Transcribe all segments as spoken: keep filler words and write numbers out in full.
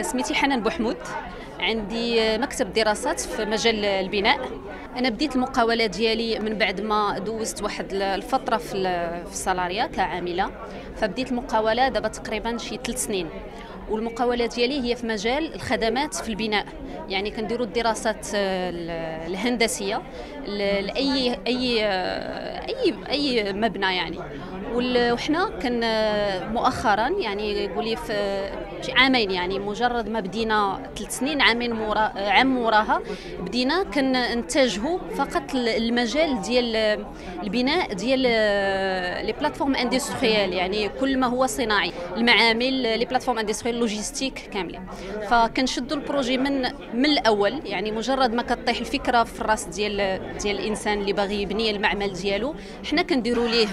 سميتي حنان بوحمود، عندي مكتب دراسات في مجال البناء. انا بديت المقاوله ديالي من بعد ما دوزت واحد الفتره في الصالاريا كعامله، فبديت المقاوله دابا تقريبا شي ثلاث سنين، والمقاوله ديالي هي في مجال الخدمات في البناء. يعني كنديروا الدراسات الهندسيه لاي اي اي اي مبنى يعني. وحنا كان مؤخرا يعني قولي في عامين، يعني مجرد ما بدينا ثلاث سنين عامين مورا عام وراها بدينا كنتجهوا فقط المجال ديال البناء ديال لي بلاتفورم اندستريال، يعني كل ما هو صناعي، المعامل، لي بلاتفورم اندستريال، لوجيستيك كاملين. فكنشدوا البروجي من من الاول، يعني مجرد ما كطيح الفكره في الراس ديال ديال الانسان اللي باغي يبني المعمل ديالو، حنا كنديروا ليه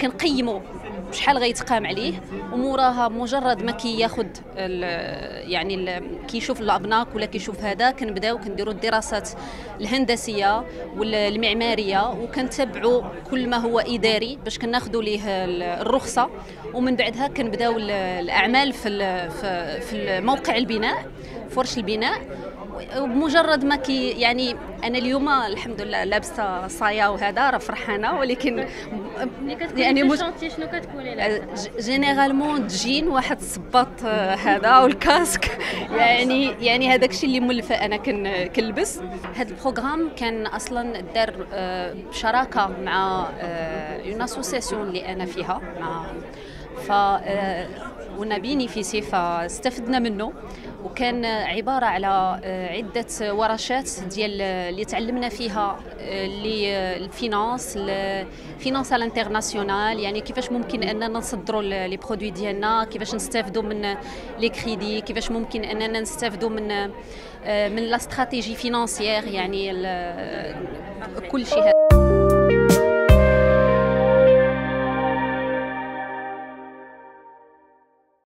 كنقيموا شحال غيتقام عليه، وموراها مجرد ما كياخذ ال يعني ال كيشوف الابناك ولا كيشوف هذا، كنبداو كنديروا الدراسات الهندسيه والمعماريه، وكنتبعوا كل ما هو اداري باش كناخذوا ليه الرخصه، ومن بعدها كنبداو الاعمال في في موقع البناء، فرش البناء. وبمجرد ما كي يعني انا اليوم الحمد لله لابسه صايا وهذا راه فرحانه، ولكن يعني مش شنو كتكوني لابسه جينيرالمون تجين واحد الصباط هذا والكاسك، يعني يعني هذاك الشيء اللي مولفه انا كنلبس. هذا البروغرام كان اصلا دار بشراكه مع اون اسوسياسيون اللي انا فيها، مع ف ونبيني في سيفا، استفدنا منه. وكان عباره على عده ورشات ديال اللي تعلمنا فيها اللي الفينانس الفينانس على الانترناسيونال، يعني كيفاش ممكن اننا نصدروا لي برودوي ديالنا، كيفاش نستافدوا من لي كريدي، كيفاش ممكن اننا نستافدوا من من لا استراتيجي فينانسيير، يعني كل شيء.